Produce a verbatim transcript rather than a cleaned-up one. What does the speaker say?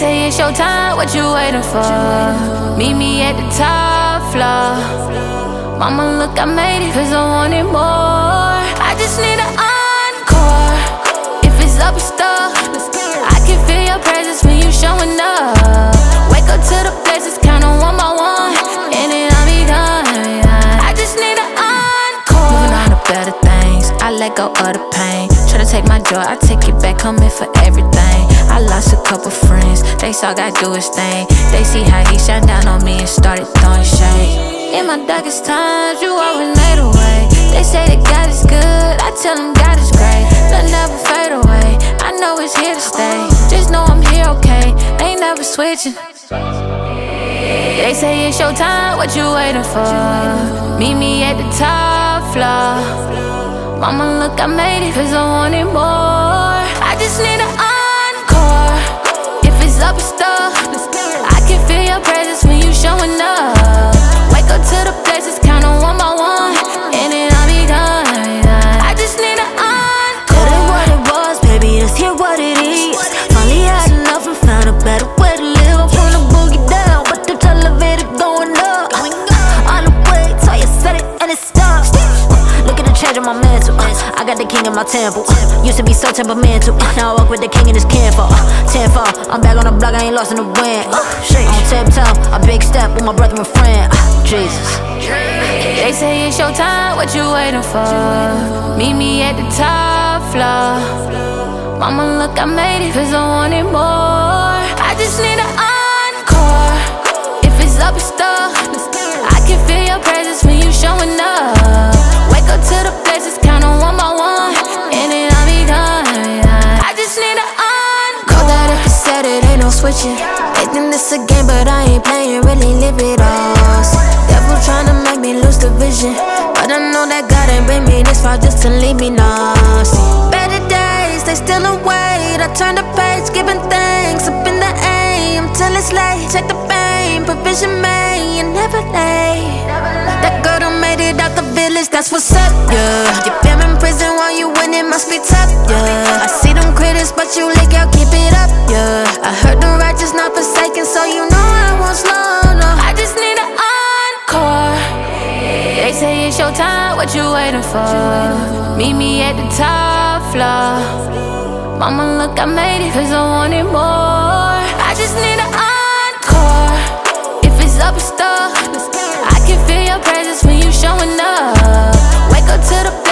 say it's your time, what you waiting for? Meet me at the top floor. Mama, look, I made it, cause I wanted more. I just need an encore. If it's up, it's stuck. I can feel your presence when you showing up. Wake up to the places, count on one by one, and then I'll be done. I just need an encore. Moving on to better things, I let go of the pain. Tryna take my joy, I take it back, I'm in for everything. I lost a couple friends, they saw God do his thing. They see how he shine down on me and started throwing shade. In my darkest times, you always made a way. They say that God is good, I tell them God is great. They'll never fade away, I know it's here to stay. Just know I'm here, okay, ain't never switching. They say it's your time, what you waiting for? Meet me at the top floor. Mama, look, I made it, cause I wanted more. I just need an up stuff. I can feel your presence when you showing up. Wake up to the places, count on one by one, and then I'll be done. I just need an encore. It ain't what it was, baby, it's here what it is. Finally had enough and found a better way to live. I'm from the boogie down, but the elevator going up. All the way till you said it and it stopped. Look at the change in my mantle. I got the king in my temple. Used to be so temperamental, now I walk with the king and his kinfolk. Tenfold, I'm back on the block, I ain't lost in the wind. uh, On tip-top, a big step with my brother and friend. uh, Jesus. They say it's your time, what you waiting for? Meet me at the top floor. Mama, look, I made it, cause I wanted more. I just need an encore. If it's up, it's stuck. I can feel your presence when you showing up. Wake up to the places, count on one by one, and then I'll be done. I just need an encore. It ain't no switching. They think this a game, but I ain't playing. Really live it all. Devil tryna make me lose the vision, but I know that God ain't bring me this far just to leave me lost. Better days, they still away. I turn the page, giving thanks. Up in the A M till it's late. Check the pain, provision made, and never late. That girl done made it out the village, that's what's up, yeah. You've been in prison while you win, it must be tough, yeah. I see them critics, but you lick out, keep it up, yeah. I heard the righteous not forsaken, so you know I won't slow, no. I just need an encore. They say it's your time, what you waiting for? Meet me at the top floor. Mama, look, I made it, cause I wanted more. I just need an encore. If it's up, it's stuck. I can feel your presence when you showing up. Wake up to the